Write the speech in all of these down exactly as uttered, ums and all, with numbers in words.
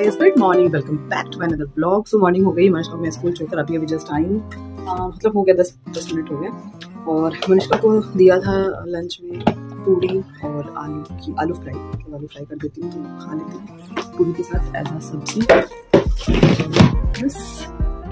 Guys good morning, welcome back to another blog. So morning हो गई, मनीषा को मैं स्कूल छोड़कर अभी अभी जस्ट आई हूँ, मतलब हो गया दस दस मिनट हो गया। और मनीषा को दिया था लंच में पूरी और आलू की आलू फ्राई, मतलब आलू फ्राई कर देती हूँ तो खा लेती हूँ पूरी के साथ ऐसा सब्जी बस।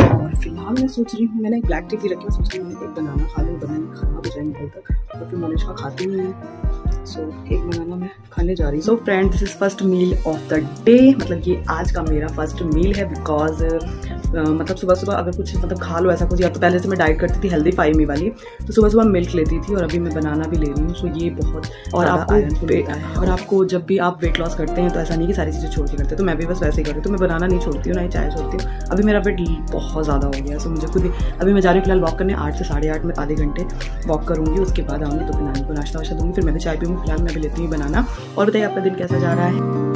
और फिलहाल मैं सोच रही हूँ, मैंने एक ब्लैक टी भी रखी, सोच रही हूँ एक बनाना खा लूँ, बनाना खाना बचाए निकल तक और फिर मनीषा खाती हूँ मैं। सो so, एक बनाना मैं खाने जा रही हूँ। So friend, this is first meal of the day, मतलब ये आज का मेरा फर्स्ट मील है। बिकॉज uh, मतलब सुबह सुबह अगर कुछ मतलब खा लो ऐसा कुछ, या तो पहले से मैं डाइट करती थी हेल्दी फाइव मी वाली, तो सुबह सुबह मिल्क लेती थी और अभी मैं बनाना भी ले रही हूँ। सो so, ये बहुत और आपको आयरन और आपको जब भी आप वेट लॉस करते हैं तो ऐसा नहीं कि सारी चीज़ें छोड़ के करते, तो मैं भी बस वैसे ही करती हूँ। तो मैं बनाना नहीं छोड़ती हूँ, ना ही चाय छोड़ती हूँ। अभी मेरा वेट बहुत ज़्यादा हो गया है। सो मुझे खुद ही अभी मैं जा रही हूँ फिलहाल वॉक करने, आठ से साढ़े आठ में आधे घंटे वॉक करूँगी, उसके बाद आऊँगी तो बनाने को नाश्ता वाश्ता दूँगी, फिर मैं भी चाय पीऊँगी। फिलहाल मैं भी लेती हूँ बनाना। और बताइए आपका दिन कैसा जा रहा है?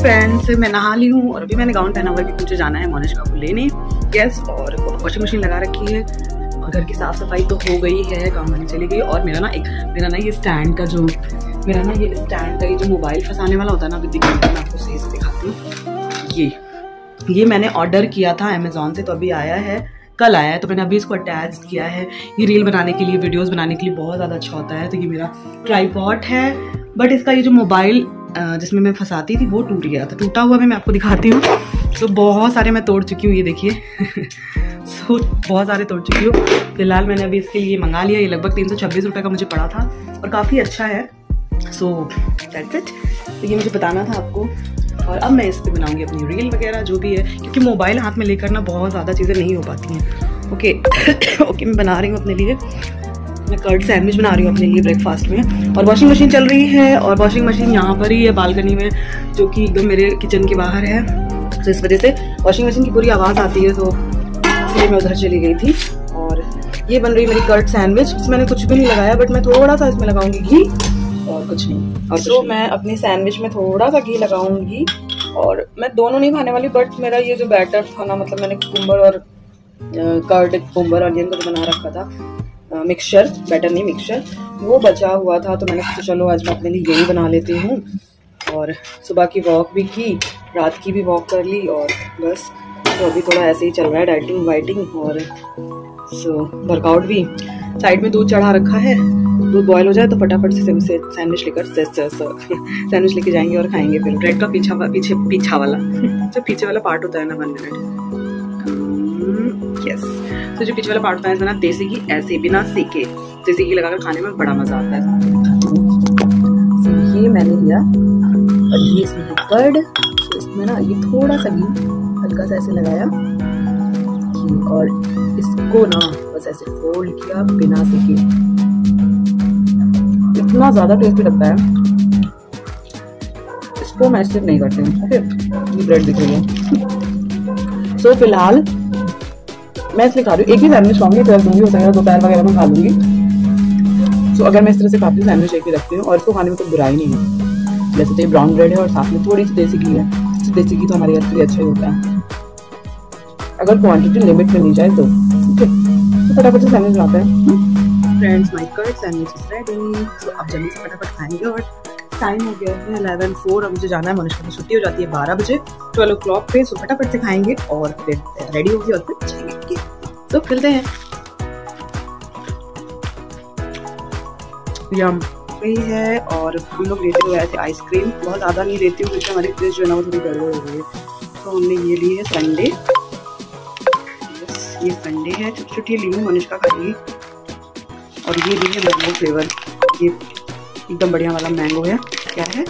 फ्रेंड्स, मैं नहा ली हूँ और अभी मैंने गाउन पहना हुआ है कि मुझे जाना है मोनिशका को लेने। यस, और वॉशिंग मशीन लगा रखी है, घर की साफ सफाई तो हो गई है, काम करने चली गई। और मेरा ना एक मेरा ना ये स्टैंड का जो मेरा ना ये स्टैंड का ये जो मोबाइल फंसाने वाला होता है ना, अभी दिखाती हूँ आपको, सही से दिखाती हूँ। ये ये मैंने ऑर्डर किया था अमेजोन से, तो अभी आया है, कल आया है, तो मैंने अभी इसको अटैच किया है। ये रील बनाने के लिए, वीडियोज़ बनाने के लिए बहुत ज़्यादा अच्छा होता है। तो ये मेरा ट्राइपॉड है, बट इसका ये जो मोबाइल जिसमें मैं फंसाती थी वो टूट गया था। टूटा हुआ भी मैं आपको दिखाती हूँ। सो so, बहुत सारे मैं तोड़ चुकी हूँ, ये देखिए। सो so, बहुत सारे तोड़ चुकी हूँ। फिलहाल मैंने अभी इसके लिए मंगा लिया, ये लगभग तीन सौ छब्बीस रुपये का मुझे पड़ा था और काफ़ी अच्छा है। सो दैट्स इट, ये मुझे बताना था आपको। और अब मैं इस पर बनाऊँगी अपनी रील वगैरह जो भी है, क्योंकि मोबाइल हाथ में लेकर ना बहुत ज़्यादा चीज़ें नहीं हो पाती हैं। ओके ओके, मैं बना रही हूँ अपने लिए, मैं कर्ड सैंडविच बना रही हूँ अपने लिए ब्रेकफास्ट में। और वॉशिंग मशीन चल रही है, और वॉशिंग मशीन यहाँ पर ही है बालकनी में, जो कि एकदम मेरे किचन के बाहर है। तो इस वजह से वॉशिंग मशीन की पूरी आवाज़ आती है, तो इसलिए मैं उधर चली गई थी। और ये बन रही मेरी कर्ड सैंडविच, इसमें मैंने कुछ भी नहीं लगाया, बट मैं थोड़ा सा इसमें लगाऊंगी घी और कुछ नहीं। और तो मैं अपनी सैंडविच में थोड़ा सा घी लगाऊंगी, और मैं दोनों नहीं खाने वाली, बट मेरा ये जो बैटर था ना, मतलब मैंने कुकुम्बर और कर्ड, कुकुम्बर ऑनियन का बना रखा था मिक्सचर, बैटर नहीं मिक्सचर, वो बचा हुआ था, तो मैंने सोचा चलो आज मैं अपने लिए यही बना लेती हूँ। और सुबह की वॉक भी की, रात की भी वॉक कर ली, और बस तो अभी थोड़ा ऐसे ही चल रहा है डाइटिंग वाइटिंग। और सो वर्कआउट भी, साइड में दूध चढ़ा रखा है, दूध बॉयल हो जाए तो फटाफट से सैंडविच लेकर सैंडविच लेके जाएंगे और खाएंगे। फिर ब्रेड का पीछा पीछे पीछा वाला जो पीछे वाला पार्ट होता है ना, वन मिनट यस। तो जो पीछे वाला पार्ट होता है ना, देसी घी ऐसे बिना सीखे देसी घी लगाकर खाने में बड़ा मजा आता है। तो ये मैंने लिया, और ये इसमें कर्ड, तो इसमें ना ये थोड़ा सा घी हल्का सा ऐसे लगाया, और इसको ना बस ऐसे फोल्ड किया बिना सीखे। इतना ज़्यादा टेस्टी लगता है, इसको मैं स्किप नहीं करती हूँ। ये ब्रेड दिख रही है। सो फिलहाल मैं इसलिए खा रही हूँ, एक ही सैंडविच खाऊंगी, फिर दूंगी हो सकता दोपहर वगैरह में खा लूँगी। सो so, अगर मैं इस तरह से खाती हूँ सैंडविच एक ही रखती हूँ, और इसको खाने में कोई तो बुराई नहीं है। वैसे तो ये ब्राउन ब्रेड है और साथ में थोड़ी सी देसी घी है, देसी घी तो हमारे घर के लिए अच्छा ही होता है, अगर क्वान्टिटी लिमिट में ली जाए तो फटाफट से सैंडविच बनाते हैं। Friends, my curd sandwich is ready. तो अब जल्दी से फटाफट खाएंगे, और टाइम हो गया है ग्यारह बजकर चार मिनट, और मुझे जाना है, मनीषा की छुट्टी हो जाती है बारह बजे ट्वेल्व ओ क्लॉक पे। सो फटाफट से खाएंगे और फिर रेडी होगी और फिर जाएंगे। तो खेलते हैं, यम फ्री है। और हम लोग लेते हुए ऐसे आइसक्रीम, बहुत ज़्यादा नहीं लेती हूँ क्योंकि हमारी फ्रिज जो है ना वो थोड़ी गड़बड़ हो गई है। तो हमने ये ली है संडे, ये संडे है, छोटी छोटी ली हूँ मनीषा खाएगी। और ये ली है मैंगो फ्लेवर, ये एकदम बढ़िया वाला मैंगो है, क्या है,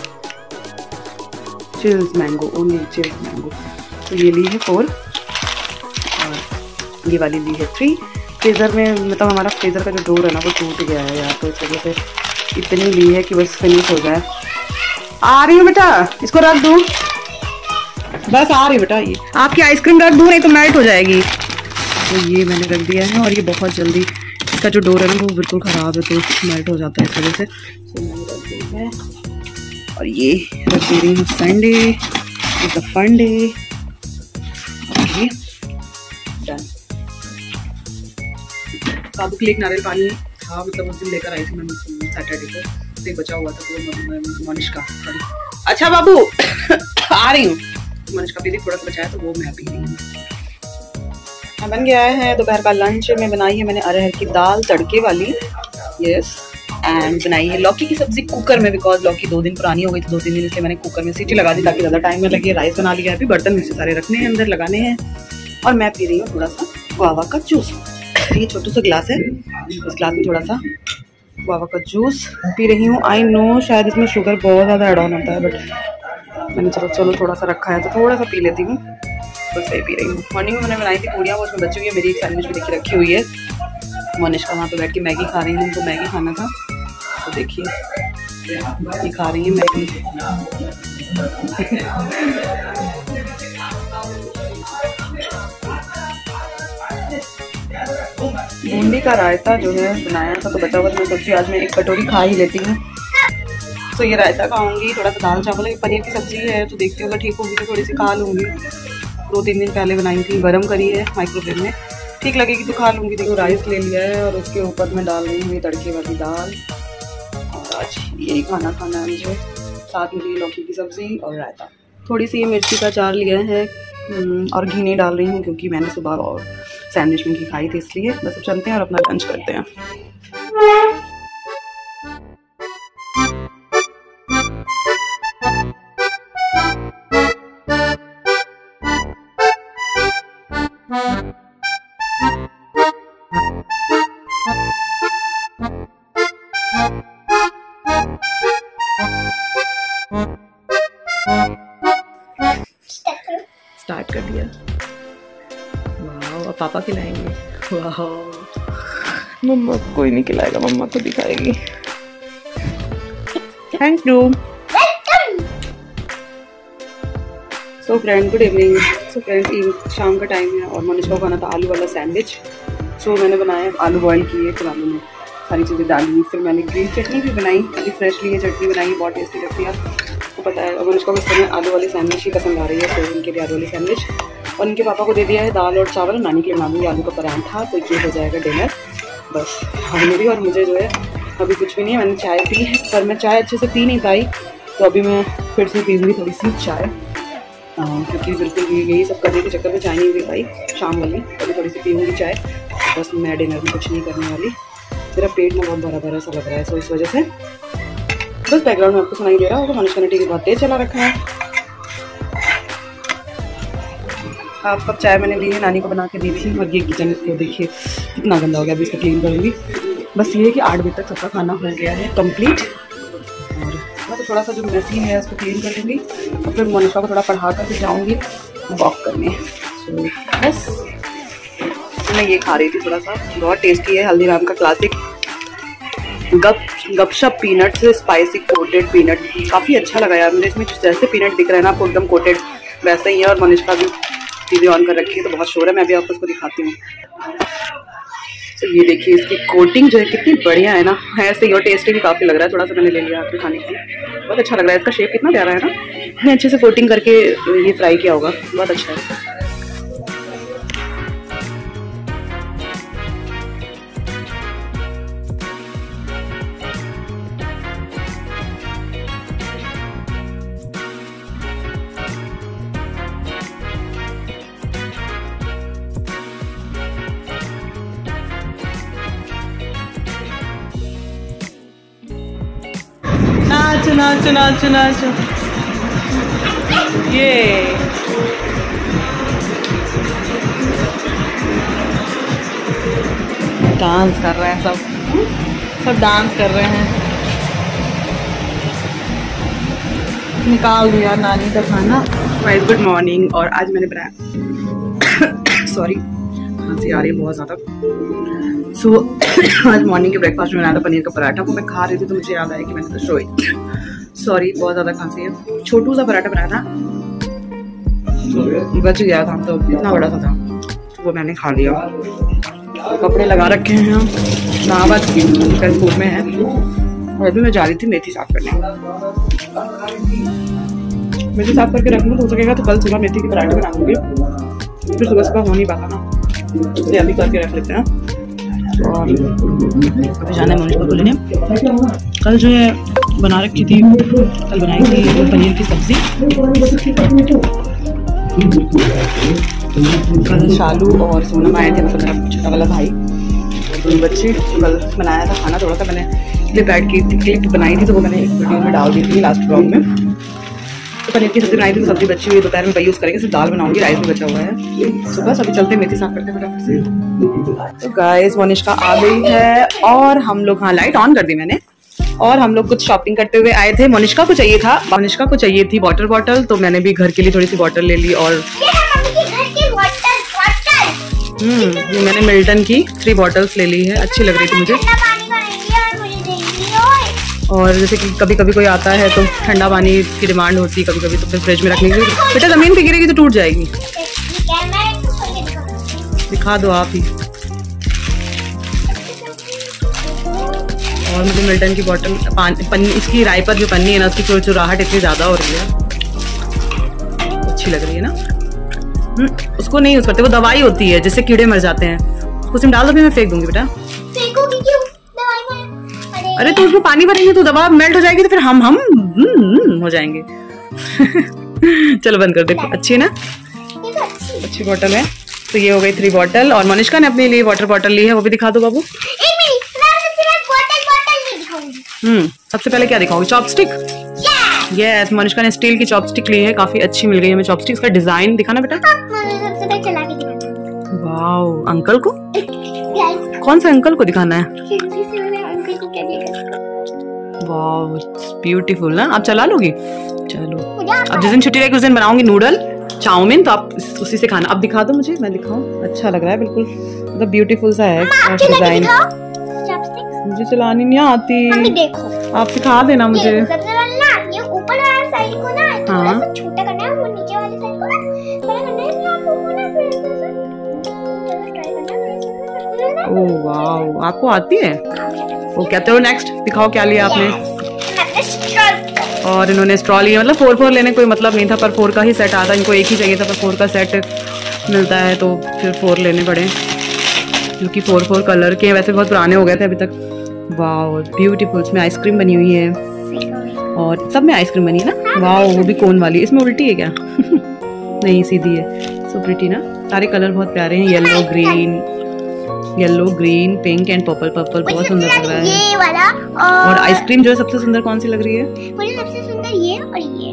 chills mango, only chills mango. तो ये ली है फोर, ये वाली ली है थ्री, फ्रीज़र में मतलब हमारा फ्रीज़र का जो डोर है ना वो टूट गया है यार, तो इस वजह से इतनी ली है कि बस फिनिश हो जाए। आ रही हूँ बेटा, इसको रख दूँ, बस आ रही हूँ बेटा। ये आपकी आइसक्रीम रख दूँ, नहीं तो मेल्ट हो जाएगी। तो ये मैंने रख दिया है और ये बहुत जल्दी इसका जो डोर है ना वो बिल्कुल ख़राब है तो मेल्ट हो जाता है इस वजह से। तो मैंने रख दिया है और ये रख दे रही हूँ। Sunday is a fun day. Okay done. काबू के लिए एक नारियल पानी था, मतलब उस दिन लेकर आई थी मैं सैटरडे को, तो बचा हुआ था तो मोनिशका। अच्छा बाबू आ रही हूँ। मोनिशका भी थोड़ा सा बचाया तो वो मैं पी रही हूँ। बन गया है दोपहर का लंच। में बनाई है मैंने अरहर की दाल तड़के वाली, यस, एंड बनाई है लौकी की सब्जी कुकर में, बिकॉज लौकी दो दिन पुरानी हो गई थी, दो तीन दिन इसलिए मैंने कुकर में सीटी लगा दी ताकि ज़्यादा टाइम ना लगे। राइस बना लिया है, अभी बर्तन में से सारे रखने हैं, अंदर लगाने हैं। और मैं पी रही हूँ थोड़ा सा गुआवा का जूस। ये छोटू सा ग्लास है, इस ग्लास में थोड़ा सा गुआवा का जूस पी रही हूँ। आई नो शायद इसमें शुगर बहुत ज़्यादा एड ऑन होता है, बट मैंने चलो चलो थोड़ा सा रखा है तो थोड़ा सा पी लेती हूँ, बस ये पी रही हूँ। मॉर्निंग में मैंने बनाई थी पूड़ियाँ, वो उसमें बची हुई है मेरी, एक सैंडविच भी देखिए रखी हुई है। मोनिशका वहाँ पर बैठ के मैगी खा रही है, उनको मैगी खाना था तो देखिए ये खा रही है मैगी। बूंदी का रायता जो है बनाया था तो बचा हुआ, मैं सोची आज मैं एक कटोरी खा ही लेती हूँ। तो ये रायता खाऊंगी, थोड़ा सा दाल चावल है, पनीर की सब्जी है तो देखती हूँ अगर ठीक होगी तो थोड़ी सी खा लूँगी। दो तीन दिन पहले बनाई थी, गरम करी है माइक्रोवेव में, ठीक लगेगी तो खा लूँगी। देखो राइस ले लिया है और उसके ऊपर मैं डाल रही हूँ तड़के वाली दाल। और आज यही खाना खाना है मुझे, साथ में लौकी की सब्ज़ी और रायता। थोड़ी सी मिर्ची का अचार लिया है और घी नहीं डाल रही हूँ क्योंकि मैंने सुबह और सैंडविच में घी खाई थी इसलिए। बस अब चलते हैं और अपना लंच करते हैं। स्टार्ट कर दिया। वाह, अब पापा खिलाएंगे। वाह, मम्मा कोई नहीं खिलाएगा, मम्मा को दिखाएगी। Thank you. So friend good evening. So friend शाम का टाइम है और मोनिशका को खाना था आलू वाला सैंडविच। सो so, मैंने बनाया, आलू बॉईल किए, फिर आलू में सारी चीज़ें डाली, फिर मैंने ग्रीन चटनी भी बनाई, अभी फ्रेशली ये चटनी बनाई, बहुत टेस्टी लगती है। पता है मोनिशका को इस समय आलू वाली सैंडविच ही पसंद आ रही है, तो उनके लिए आलू वाली सैंडविच। और उनके पापा को दे दिया है दाल और चावल, नानी के नानी आलू का परांठा, तो ये हो जाएगा डिनर। बस हाँ मेरी, और मुझे जो है अभी कुछ भी नहीं है। मैंने चाय पी है पर मैं चाय अच्छे से पी नहीं पाई, तो अभी मैं फिर से पीऊँगी थोड़ी सी चाय, क्योंकि बिल्कुल भी यही सब करने के चक्कर में चाय नहीं पी पाई शाम वाली, अभी थोड़ी सी पीऊँगी चाय। बस मैं डिनर में कुछ नहीं करने वाली। मेरा पेट में बहुत भरा भरा सा लग रहा है, सो इस वजह से बस बैकग्राउंड में आपको सुनाई दे रहा होगा मोनिशका ने टीवी बहुत तेज चला रखा है। आप कब चाय मैंने ली है, नानी को बना के दी थी, और ये किचन को देखिए कितना गंदा हो गया, अभी इसको क्लीन करूँगी। बस ये है कि आठ बजे तक सबका खाना हो गया है कंप्लीट, और मैं तो थोड़ा सा जो मेसी है उसको क्लीन कर लूँगी और फिर मोनिशका को थोड़ा पढ़ा कर फिर जाऊँगी वॉक करने। तो बस मैं ये खा रही थी, थोड़ा सा बहुत टेस्टी है, हल्दीराम का क्लासिक गप गपशप पीनट से स्पाइसी कोटेड पीनट, काफ़ी अच्छा लगा यार मुझे। इसमें जैसे पीनट दिख रहा है ना आपको एकदम कोटेड वैसा ही है। और मोनिशका भी टीवी ऑन कर रखी है तो बहुत शोर है, मैं अभी आपको इसको दिखाती हूँ। तो ये देखिए इसकी कोटिंग जो है कितनी बढ़िया है ना, ऐसे ही, और टेस्टी भी काफ़ी लग रहा है। थोड़ा सा मैंने ले लिया आपके खाने के लिए, बहुत अच्छा लग रहा है, इसका शेप कितना प्यारा है ना। मैंने अच्छे से कोटिंग करके ये फ्राई किया होगा, बहुत अच्छा है। नाच नाच नाच ये डांस कर रहे हैं सब, सब डांस कर रहे हैं। निकाल दिया नानी का खाना। Wise good morning. और आज मैंने बनाया सॉरी हंसी आ रही है बहुत ज़्यादा। सो so, आज मॉर्निंग के ब्रेकफास्ट में बनाया था पनीर का पराठा, वो मैं खा रही थी तो मुझे याद आया कि मैंने तो शोई सॉरी बहुत ज़्यादा खांसी है। छोटू सा पराठा बनाया था, बच गया था, तो इतना बड़ा सा था वो मैंने खा लिया। कपड़े लगा रखे हैं, इस्लामाबाद फूड में है। और अभी मैं जा रही थी मेथी साफ करने, मेथी साफ करके रख लूँ हो सकेगा तो कल सुबह मेथी के पराठे बना लूँगी, फिर सुबह सुबह हो नहीं पाता ना, इसलिए अभी करके रख लेते हैं। और अभी जाना है मोनिशा को लेने। कल जो है बना रखी थी, कल बनाई थी पनीर की सब्ज़ी। कल शालू और सोनम आए थे, मतलब मेरा छोटा वाला भाई, दोनों बच्चे। कल बनाया था खाना थोड़ा सा, मैंने इसलिए बैठ की क्लिप बनाई थी तो वो मैंने एक वीडियो में डाल दी थी लास्ट ब्लॉग में। तो पनीर की सब्जी बनाई थी, सब्जी बची हुई दोपहर में वही यूज़ करेंगे, सिर्फ दाल बनाऊंगी, राइस भी बचा हुआ है सुबह। सभी चलते मेथी साफ करते फटाफट से। तो गाइस मोनिशका आ गई है और हम लोग, हाँ लाइट ऑन कर दी मैंने, और हम लोग कुछ शॉपिंग करते हुए आए थे। मोनिशका को चाहिए था, मोनिशका को चाहिए थी वाटर बॉटल, तो मैंने भी घर के लिए थोड़ी सी बॉटल ले ली। और हम्म मैंने मिल्टन की थ्री बॉटल्स ले ली है, अच्छी लग रही थी मुझे। और जैसे कि कभी कभी कोई आता है तो ठंडा पानी की डिमांड होती है कभी कभी, तो फिर फ्रिज में रखने की, बेटा जमीन पे गिरेगी तो टूट जाएगी। दिखा दो आप ही। और मुझे मिल्टन की बॉटल पानी, पन्नी इसकी राय पर जो पन्नी है ना उसकी चुराहट इतनी ज़्यादा हो रही है, अच्छी लग रही है ना। उसको नहीं यूज करते, वो दवाई होती है जिससे कीड़े मर जाते हैं, उसमें डाल दो फिर मैं फेंक दूंगी। बेटा फेंकोगी क्यों, दवाई में? अरे तो उसमें पानी भरेंगे तो दवा मेल्ट हो जाएगी, तो फिर हम हम हो जाएंगे। चलो बंद कर दे। अच्छी है ना, ये तो अच्छी अच्छी बॉटल है। तो ये हो गई थ्री बॉटल। और मोनिशका ने अपने लिए वाटर बॉटल ली है, वो भी दिखा दो बाबू। हम्म सबसे पहले क्या दिखाऊंगी, चॉपस्टिक। यस मोनिशका ने स्टील की चॉपस्टिक ली है, काफी अच्छी मिल गई है हमें चॉपस्टिक का डिजाइन। दिखाना बेटा, चला के दिखाना। वाओ अंकल को, कौन से अंकल को दिखाना है? खिड़की से मैंने अंकल को क्या देखा। वाओ ब्यूटीफुल ना, आप चला लोगी। चलो अब जिस दिन छुट्टी रहेगी उस दिन बनाऊंगी नूडल चाउमीन, तो आप उसी से खाना। अब दिखा दो मुझे, मैं दिखाऊं। अच्छा लग रहा है बिल्कुल, मतलब ब्यूटीफुल सा है डिजाइन। मुझे चलानी नहीं आती, आप सिखा देना मुझे। हाँ छोटा करना है, वो नीचे वाले साइड को बड़ा करना है, आपको होना फिर ट्राई करना। ओह वाओ आपको आती है, ओके चलो नेक्स्ट दिखाओ क्या लिया आपने। और इन्होंने स्ट्रॉ लिया, मतलब फोर फोर लेने कोई मतलब नहीं था, पर फोर का ही सेट आता, इनको एक ही चाहिए था पर फोर का सेट मिलता है तो फिर फोर लेने पड़े, क्योंकि फोर फोर कलर के वैसे बहुत पुराने हो गए थे अभी तक। वाओ ब्यूटीफुल, इसमें आइसक्रीम बनी हुई है और सब में आइसक्रीम बनी है ना। वाओ वो भी कोन वाली, इसमें उल्टी है क्या? नहीं सीधी है। सो प्रिटी ना, सारे कलर बहुत प्यारे हैं, yellow green, yellow green pink and purple. Purple बहुत सुंदर लग रहा है ये वाला। और आइसक्रीम जो है सबसे सुंदर कौन सी लग रही है? मुझे सबसे सुंदर ये और ये,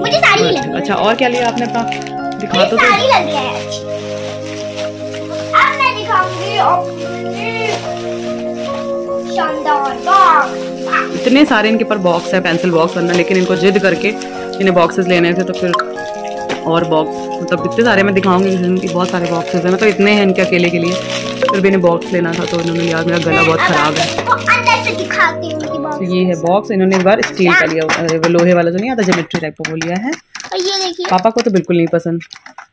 मुझे सारी लग रही है। अच्छा और क्या लिया आपने अपना, दिखा दो। सारी लग रही है, अब मैं दिखाऊंगी। शानदार बॉक्स, इतने सारे इनके पर बॉक्स है, पेंसिल बॉक्स बनना, लेकिन इनको जिद करके इन्हें बॉक्सेस लेने थे तो फिर और बॉक्स, मतलब इतने सारे मैं दिखाऊंगी इनके, बहुत सारे बॉक्सेस हैं, मतलब इतने हैं इनके अकेले के लिए, फिर भी इन्हें बॉक्स लेना था तो इन्होंने, यार मेरा गला बहुत खराब है। तो ये है बॉक्स, इन्होंने एक बार स्टील का लिया, वो लोहे वाला जो नहीं आता ज्योमेट्री टाइप का वो लिया है। पापा को तो बिल्कुल नहीं पसंद,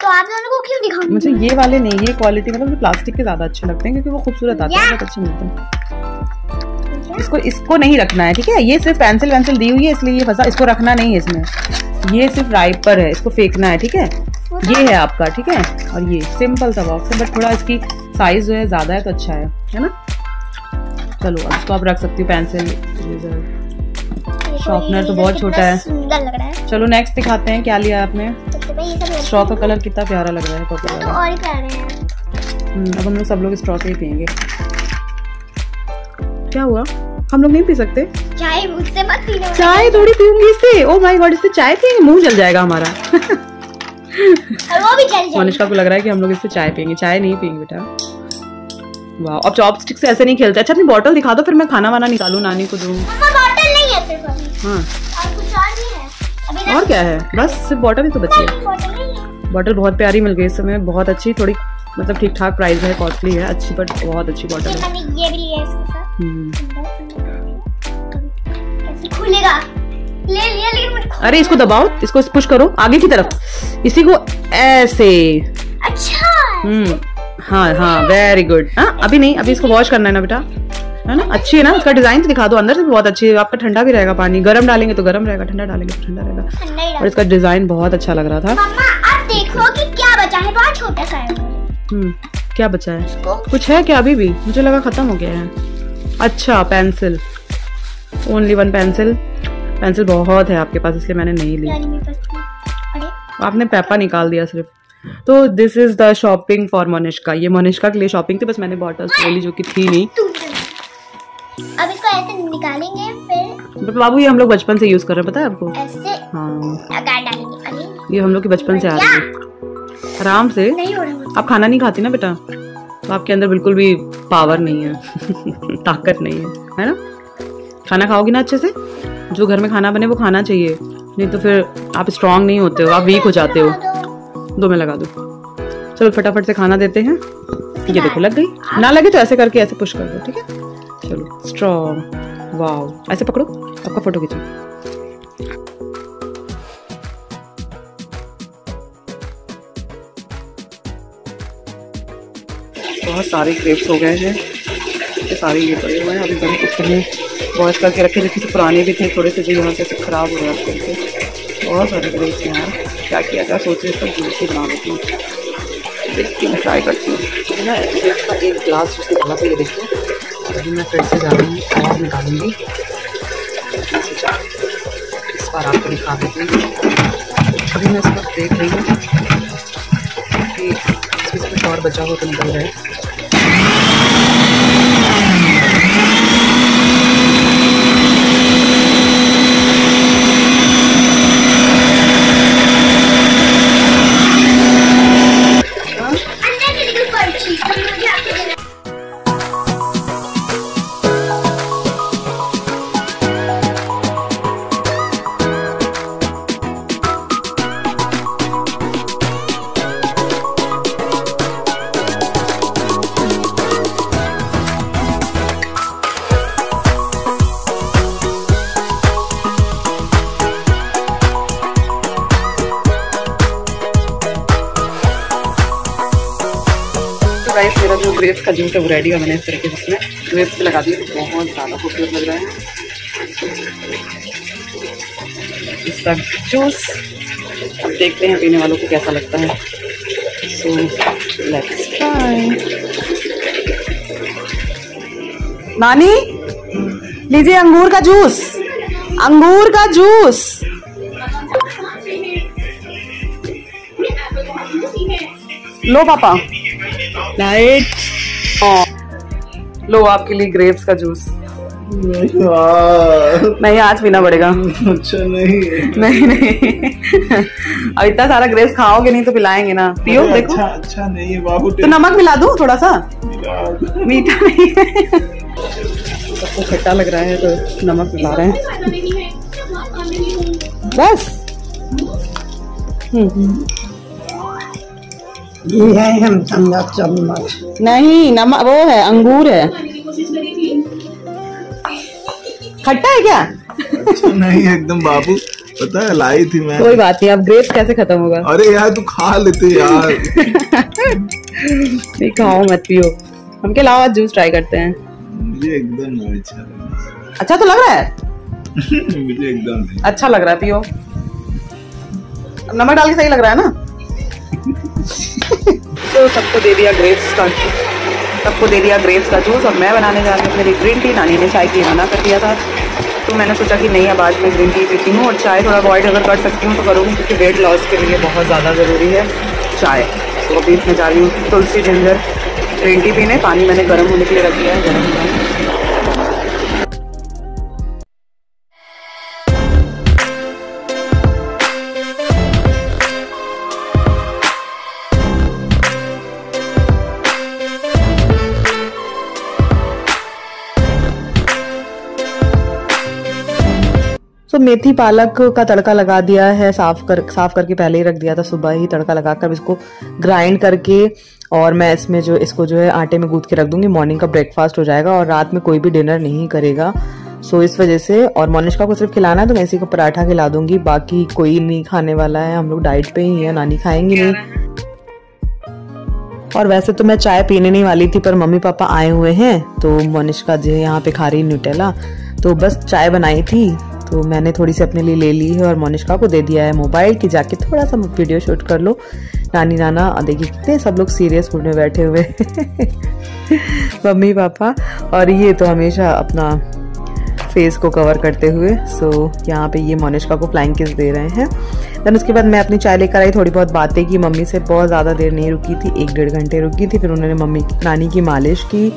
तो आप लोगों को क्यों दिखाऊं? मुझे ये वाले नहीं, ये क्वालिटी मतलब प्लास्टिक के ज्यादा अच्छे लगते हैं क्योंकि वो खूबसूरत आते हैं, बहुत अच्छे मिलते हैं। इसको इसको नहीं रखना है ठीक है, ये सिर्फ पेंसिल पेंसिल दी हुई है इसलिए ये फंसा, इसको रखना नहीं है इसमें, ये सिर्फ राइपर है, इसको फेंकना है ठीक है। ये है आपका ठीक है, और ये सिंपल सा बॉक्स है बट थोड़ा इसकी साइज जो है ज़्यादा है तो अच्छा है है ना। चलो अब इसको आप रख सकती हो, पेंसिल शॉर्पनर तो बहुत छोटा है। चलो नेक्स्ट दिखाते हैं क्या लिया आपने। स्ट्रॉ का कलर कितना प्यारा लग रहा है। अब हम लोग सब लोग स्ट्रॉ से ही पियेंगे। क्या हुआ, हम लोग नहीं पी सकते चाय? मुझसे मत पीना, चाय थोड़ी पीऊंगी इससे। ओह माय गॉड, इससे चाय पियेंगे, मुंह जल जाएगा हमारा। वो भी जल जाएगा। मोनिशका को लग रहा है कि हम लोग इससे चाय पियेंगे, चाय नहीं पियेंगे बेटा। वाह अब चॉपस्टिक से ऐसे नहीं खेलते। अच्छा अपनी बॉटल दिखा दो, फिर मैं खाना वाना निकालू, नानी को दूँ। बॉटल नहीं है सिर्फ अभी। हाँ और क्या है, बस सिर्फ बॉटल ही तो बची है। बॉटल बहुत प्यारी मिल गई इस समय, बहुत अच्छी, थोड़ी मतलब ठीक ठाक प्राइस में, कॉस्टली है, अच्छी बट बहुत अच्छी बॉटल है। मैंने ये भी लिया इसके साथ। कैसे खुलेगा? ले लिया लेकिन मुझे। अरे इसको दबाओ, इसको पुश करो आगे की तरफ, इसी को ऐसे। अच्छा हम्म, हाँ हाँ वेरी गुड। हाँ अभी नहीं, अभी इसको वॉश करना है ना बेटा, है ना। अच्छी है ना, उसका डिजाइन तो दिखा दो, अंदर से बहुत अच्छी है। आपका ठंडा भी रहेगा, पानी गर्म डालेंगे तो गर्म रहेगा, ठंडा डालेंगे तो ठंडा रहेगा। और इसका डिजाइन बहुत अच्छा लग रहा था। मम्मा आप देखो कि क्या बचा है, बहुत छोटा सा है। हम्म, क्या बचा है? कुछ है क्या अभी भी? मुझे लगा खत्म हो गया है। अच्छा pencil, only one pencil. Pencil बहुत है आपके पास इसलिए मैंने नहीं ली। आपने पेपा निकाल दिया सिर्फ। तो this is the shopping for Monishka. ये मोनिश्का के लिए शॉपिंग थी, बस मैंने बॉटल्स ले ली जो कि थी नहीं। अब इसको ऐसे निकालेंगे फिर। बाबू ये हम लोग बचपन से यूज कर रहे हैं, पता है आपको? ऐसे हाँ, ये हम लोग के बचपन से आ रही है। आराम से, आप खाना नहीं खाती ना बेटा, तो आपके अंदर बिल्कुल भी पावर नहीं है ताकत नहीं है, है ना। खाना खाओगी ना अच्छे से, जो घर में खाना बने वो खाना चाहिए, नहीं तो फिर आप स्ट्रांग नहीं होते हो, आप वीक हो जाते हो। दो में लगा दो, चलो फटाफट से खाना देते हैं। ये देखो लग गई, ना लगे तो ऐसे करके ऐसे पुश कर दो, ठीक है। चलो स्ट्रॉन्ग, वाव, ऐसे पकड़ो, आपका फोटो खींचो। बहुत सारे क्रेप्स हो गए हैं, ये सारे ये पड़े हुए हैं। अभी बड़े कुछ हमने वॉश करके रखे, जैसे पुराने भी थे थोड़े से, जो यहाँ से खराब हो रहा है करके। बहुत सारे क्रेप्स हैं यार, क्या किया जाए, सोच रहे इसका जूस ही बना लेती हूँ। देखती हूँ, ट्राई करती हूँ ना। एक ग्लास उसके बना था, ये देखती हूँ। अभी मैं फिर से जा रही हूँ और निकालूंगी, इस बार आपको दिखा देती हूँ। अभी मैं इसको देख रही हूँ कि इसमें कुछ और बचा हो तो निकल जाए। मेरा जो ग्रेप्स का जूस है वो रेडी है। मैंने इस तरीके से इसमें ग्रेप्स पे लगा दिए, बहुत ज़्यादा खूबसूरत लग रहा है इसका जूस। देखते हैं पीने वालों को कैसा लगता है। So let's try. नानी लीजिए अंगूर का जूस, अंगूर का जूस। लो पापा, लो आपके लिए ग्रेप्स का जूस। नहीं आज पीना पड़ेगा। अच्छा नहीं नहीं नहीं अब इतना सारा ग्रेप्स खाओगे नहीं तो पिलाएंगे ना। पियो देखो। अच्छा, अच्छा नहीं बाबू, तो नमक मिला दूं थोड़ा सा, मीठा नहीं है। सबको खट्टा लग रहा है तो नमक मिला रहे हैं बस। हम्म, ये है हम चम्मच नहीं, नमक वो है, अंगूर है। खट्टा है क्या? नहीं एकदम बाबू, पता है लाई थी मैं। कोई बात नहीं, अब ग्रेप्स कैसे खत्म होगा। अरे यार तू खा लेते यार नहीं खाओ मत, पियो। हम के लाओ आज जूस ट्राई करते हैं। ये एकदम अच्छा अच्छा तो लग रहा है मुझे एकदम अच्छा लग रहा है, पियो। नमक डाल के सही लग रहा है ना तो सबको दे दिया ग्रेप्स का सबको दे दिया ग्रेप्स का जूस। और मैं बनाने जा रही हूँ मेरी ग्रीन टी। नानी ने चाय की मना कर दिया था, तो मैंने सोचा कि नहीं अब आज मैं ग्रीन टी पीती हूँ। और चाय थोड़ा अवॉइड अगर कर सकती हूँ तो करूँगी, क्योंकि वेट लॉस के लिए बहुत ज़्यादा ज़रूरी है चाय। तो अभी मैं जा रही हूँ तुलसी जिंजर ग्रीन टी पीने। पानी मैंने गर्म होने के लिए रख दिया है, गर्म होने। मेथी पालक का तड़का लगा दिया है, साफ कर साफ करके पहले ही रख दिया था, सुबह ही तड़का लगाकर इसको ग्राइंड करके, और मैं इसमें जो इसको जो है आटे में गूंथ के रख दूंगी। मॉर्निंग का ब्रेकफास्ट हो जाएगा और रात में कोई भी डिनर नहीं करेगा, सो इस वजह से। और मोनिशका को सिर्फ खिलाना है तो मैं इसी को पराठा खिला दूंगी, बाकी कोई नहीं खाने वाला है, हम लोग डाइट पे ही है, नानी खाएंगी नहीं। और वैसे तो मैं चाय पीने नहीं वाली थी, पर मम्मी पापा आए हुए हैं तो मोनिशका जो है यहाँ पे खा रही न्यूटेला, तो बस चाय बनाई थी तो मैंने थोड़ी सी अपने लिए ले ली है और मोनिशका को दे दिया है मोबाइल कि जाके थोड़ा सा वीडियो शूट कर लो। नानी नाना देखिए कितने सब लोग सीरियस मूड में बैठे हुए मम्मी पापा, और ये तो हमेशा अपना फेस को कवर करते हुए। सो यहाँ पे ये मोनिशका को फ्लाइंग किस दे रहे हैं। देन उसके बाद मैं अपनी चाय लेकर आई, थोड़ी बहुत बातें की मम्मी से, बहुत ज़्यादा देर नहीं रुकी थी, एक डेढ़ घंटे रुकी थी। फिर उन्होंने मम्मी नानी की मालिश की,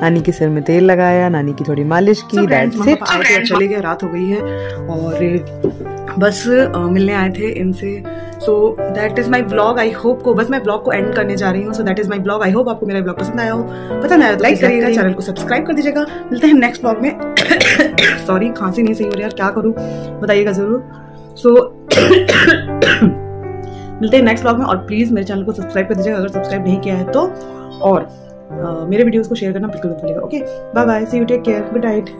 नानी के सिर में तेल लगाया, नानी की थोड़ी मालिश की। डैड से चले गए, रात हो गई है और बस मिलने आए थे इनसे। So that is my blog, I hope को बस मैं ब्लॉग को एंड करने जा रही हूँ। So that is my blog, I hope आपको मेरा ब्लॉग पसंद आया हो। पता नहीं आया तो लाइक करिएगा, चैनल को सब्सक्राइब कर दीजिएगा। मिलते हैं नेक्स्ट ब्लॉग में। सॉरी खांसी नहीं सही हो रही यार, क्या करूँ बताइएगा ज़रूर। सो मिलते हैं नेक्स्ट ब्लॉग में, और प्लीज़ मेरे चैनल को सब्सक्राइब कर दीजिएगा अगर सब्सक्राइब नहीं किया है तो। और Uh, मेरे वीडियोस को शेयर करना बिल्कुल मत भूलिएगा। Okay, bye bye, see you, take care, good night.